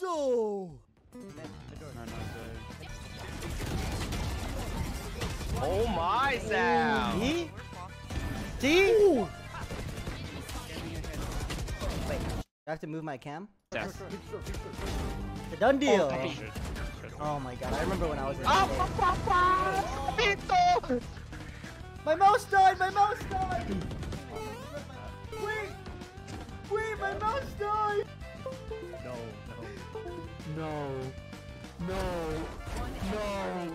so. Oh my, Sam! Dude! Wait, I have to move my cam? Yes. The done deal! Oh my god, I remember when I was in Vito! My mouse died! My mouse died! Wait! Wait, my mouse died! No, no. No. No. No.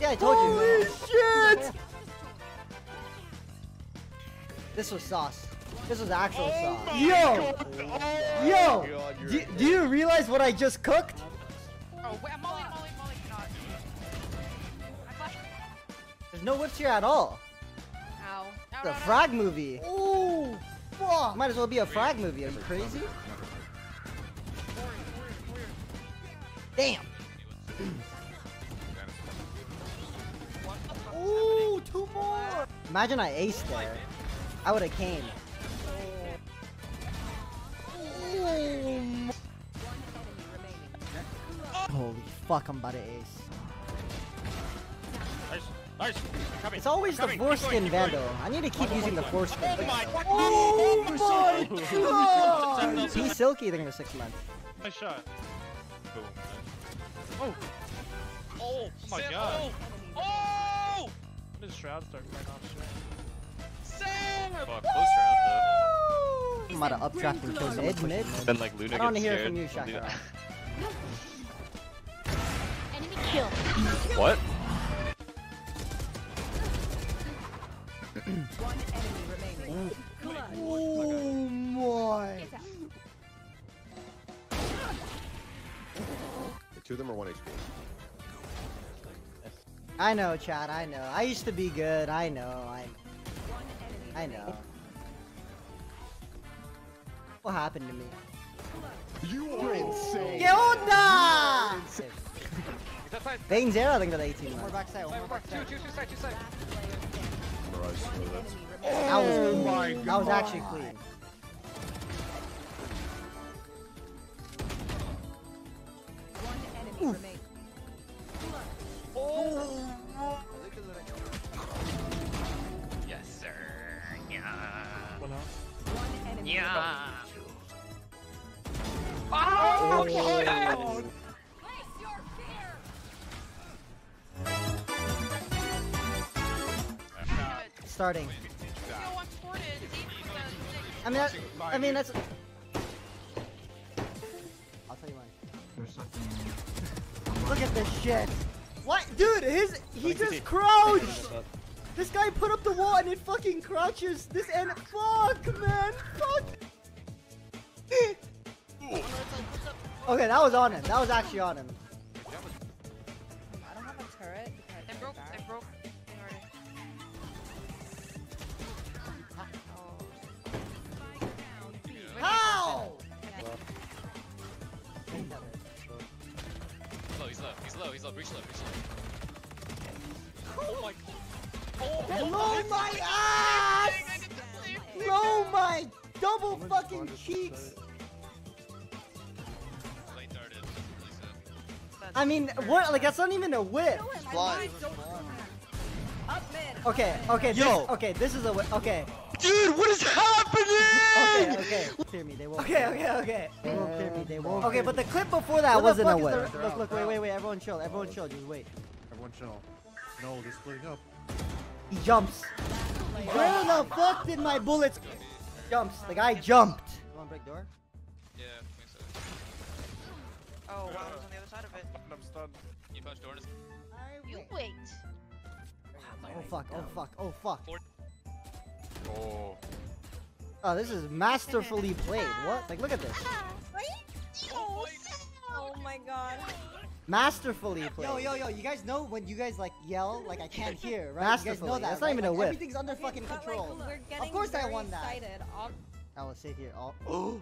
Yeah, I told you. Holy shit! This was sauce. This was actual sauce. Yo! Yo! Do you realize what I just cooked? Oh, wait, Molly, not. There's no whips here at all. Ow. It's a frag movie. Ooh! Fuck! Might as well be a frag movie. Are you crazy? Damn! Ooh, two more! Imagine I aced there. I would have came. Holy fuck, I'm about to ace. Nice. It's always the foreskin vandal. I need to keep using the foreskin. Oh my god! Oh my god! Be silky during the 6 months. Nice shot. Oh! Oh my god! Oh! This shroud starting right off. Sam! Fuck, close round though. I'm about to up track from close mid. Then like Luna gets scared. I don't want to hear it from you, Shaka. Enemy kill. What? One enemy remaining. Oh my! Two of them are 1 HP. I know, Chad. I know. I used to be good. I know. I know. What happened to me? You are insane. ¿Qué onda? Bane's arrow, I think, got 18. More backside. One more backside. Two side. Oh my god. That was actually clean. One enemy remains. Oh. Yes, sir. Yeah. One enemy. Yeah. Oh, shit. Starting. I mean that's. I'll tell you why. Look at this shit. What, dude? He just crouched. This guy put up the wall and it fucking crouches. This and fuck, man, fuck. Okay, that was on him. That was actually on him. I don't have a turret. I broke. How? He's low. Reach low. Oh my ass! Low my double fucking cheeks! I mean, what? Like, that's not even a whip. Okay. This is a whip. Okay. Dude, what is happening? Okay. Clear me. They won't. Okay. They won't clear me. They won't. Okay, but the clip before that wasn't a whip. Look, wait. Everyone chill. Just wait. Everyone chill. No, they're splitting up. He jumps. Where the fuck did my bullets? Jumps. The guy jumped. You want to break door? Yeah. Oh, wow, I was on the other side of it. I'm stunned. You punched door. You wait. Oh fuck. Oh, this is masterfully played. What? Like, look at this. Oh my god. Masterfully played. Yo, you guys know when you guys like yell, like I can't hear, right? You guys know that. That's not even a whip. Everything's under fucking control. Of course I won that. I will sit here all. Oh.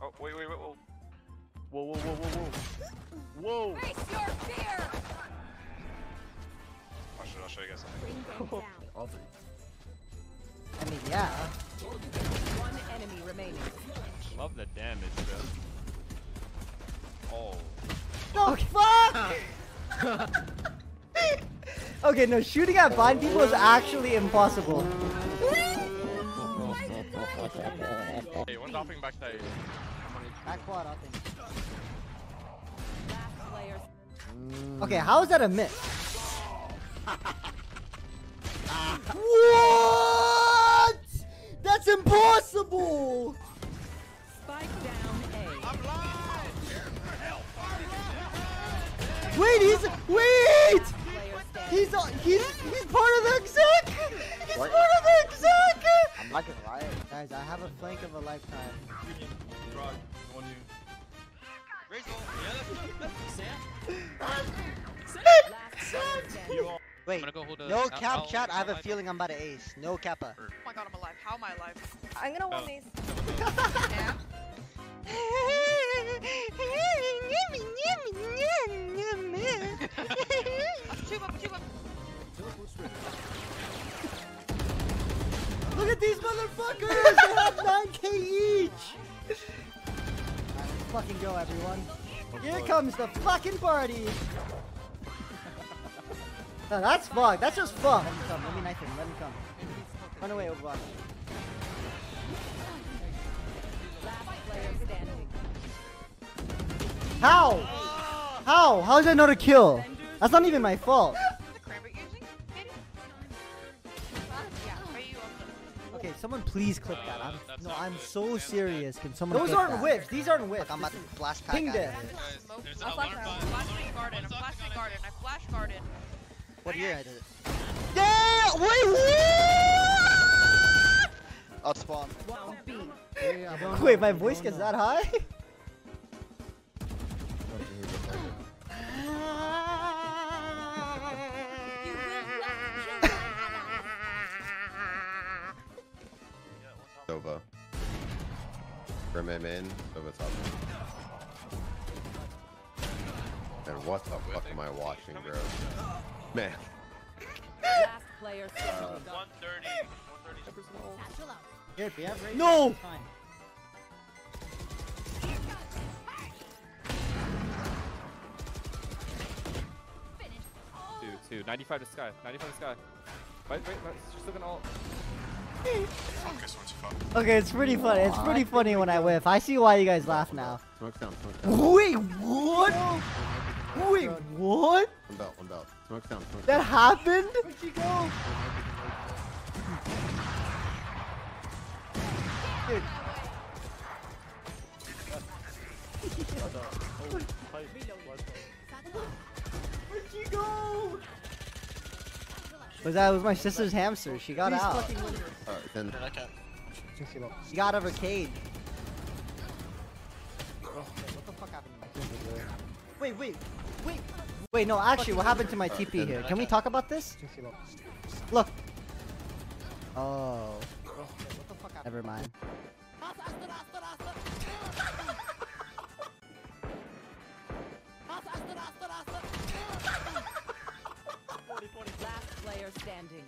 Oh, wait. Whoa. Face your fear! I'll show you guys something. I mean, yeah. One enemy remaining. the damage, bro. Oh. Okay. Fuck! Okay, no, shooting at blind people is actually impossible. Hey, one's hopping backside. Back quad, I think. Okay, how is that a miss? What? That's impossible! Spike down A. I'm blind! Wait, wait! He's part of the exec! He's part of the exec! I'm like a riot. Guys, I have a flank of a lifetime. Frog, on you. Wait, no cap chat, I have a feeling I'm about to ace. No kappa. Oh my god, I'm alive. How am I alive? I'm gonna win these. Look at these motherfuckers! They have 9K each! Let's fucking go, everyone. Here comes the fucking party! No, that's fucked. That's just fucked. Let me come. Let me knife him. Let me come. Run away, Overwatch. How? How? How is that not a kill? That's not even my fault. Okay, someone please clip that. I'm so serious. Can someone? Those aren't whiffs. These aren't whiffs. I'm about to flash pack. Ping death. I'm flashing garden. I'm flashing garden. I flash garden. What year I did it? Yeah! Wait, what? I'll spawn. Wait, my voice gets that high? Sova. Grim him in, Sova top. And what the fuck am I watching, bro? Man. Last player 130. No! Dude, 95 to sky. 95 to sky. Wait, she's still gonna ult. Okay, it's pretty funny. It's pretty funny when I whiff. I see why you guys laugh now. Smoke down, smoke down. Wait, what? Wait, what? One belt, one belt. Smoke down, smoke down. That happened? Where'd she go? Dude. Where'd she go? That was my sister's hamster. She got out. Then she got out of her cage. What the fuck happened? Wait, no, actually, what happened to my TP here? Can we talk about this? Look. Oh. Never mind. Standing.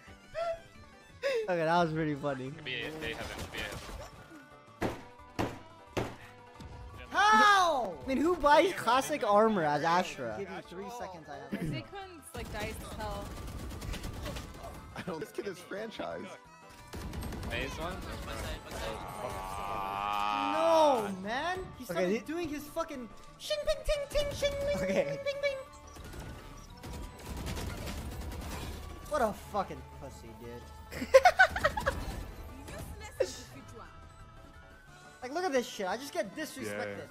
Okay, that was pretty funny. How? I mean, who buys classic armor as Ashra? Give you 3 seconds. I have. They couldn't like dice hell. I don't get this franchise. Maze one. No, man. He's doing his fucking. Shing ping ting ting shing ping ping ping. What a fucking pussy, dude. Like, look at this shit. I just get disrespected. Yeah.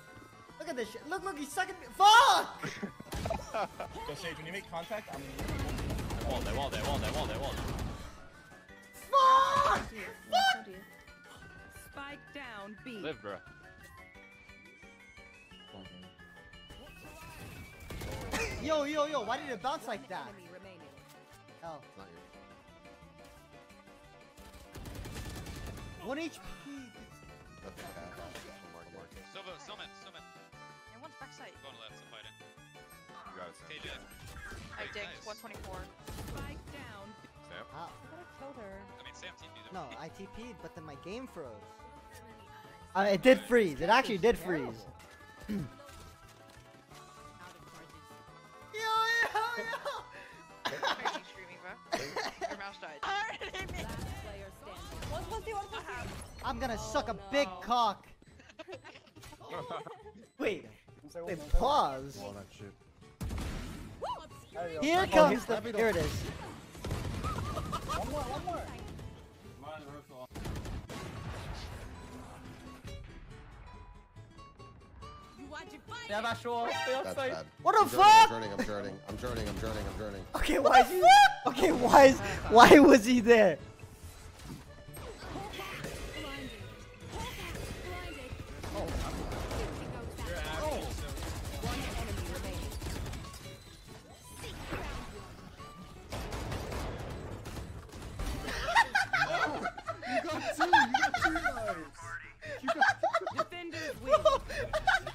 Look at this shit. Look, he's sucking me. Fuck! So, Sage, when you make contact, I'm gonna. They walled. Fuck! Fuck! Spike down, B. Live, bro. Yo, why did it bounce like that? Oh. Not your... 1 HP. That's Summon. And one's backside. Go to left, so fight it. You got it, I digged, 124. Spike down. Sam? I killed her. I mean, Sam TP'd. No, I TP'd, but then my game froze. It did freeze. It actually did freeze. Yo, yo, yo! Are you screaming, bro? Your mouse died. I'm gonna suck a big cock. Wait, pause. Here comes the. Here it is. One more. That's bad. What the fuck? I'm journeying. Okay, why is he? Okay, why was he there?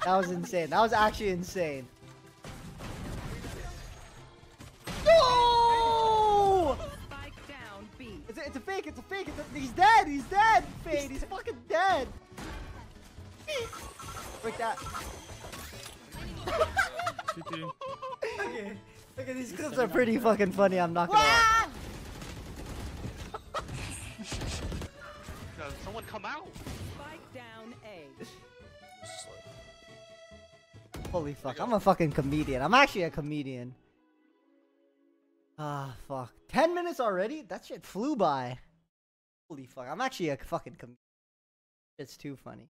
That was insane. That was actually insane. No! It's a fake. It's a fake. He's dead. He's dead. Fade. He's fucking dead. Break that. Okay. Okay, these clips are pretty fucking funny. I'm not gonna lie. Someone come out. Spike down A. Holy fuck, I'm a fucking comedian. I'm actually a comedian. Ah, fuck. 10 minutes already? That shit flew by. Holy fuck, I'm actually a fucking comedian. It's too funny.